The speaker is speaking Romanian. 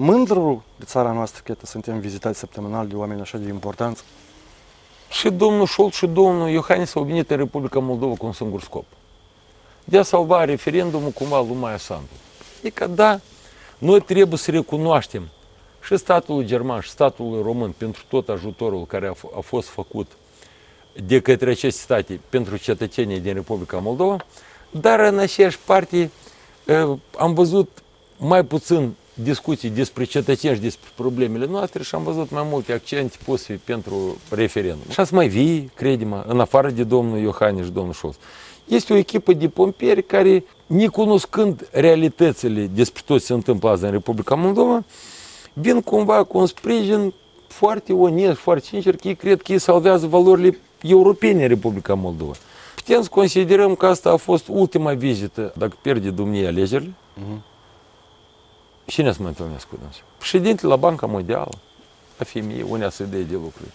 mândru de țara noastră că suntem vizitați săptămânal de oameni așa de importanți? Și domnul Scholz și domnul Iohannis au venit în Republica Moldova cu un singur scop. De a salva referendumul cumva lui Maia Sandu. Adică, da, noi trebuie să recunoaștem și statul german și statul român pentru tot ajutorul care a fost făcut de către aceste state pentru cetățenii din Republica Moldova, dar în aceeași parte am văzut mai puțin discuții despre cetățeni și despre problemele noastre și am văzut mai multe accente puse pentru referendum. Și ați mai vii, crede-mă, în afară de domnul Iohannis și domnul Scholz. Este o echipă de pompieri care, necunoscând realitățile despre tot ce se întâmplă azi în Republica Moldova, vin cumva cu un sprijin foarte onest, foarte sincer, că ei cred că ei salvează valorile europene în Republica Moldova. Putem să considerăm că asta a fost ultima vizită, dacă pierde domnia alegerile, cine să mă întâlnesc cu dânsul? Președintele la Banca Mondială, FMI, unea să dea de lucruri.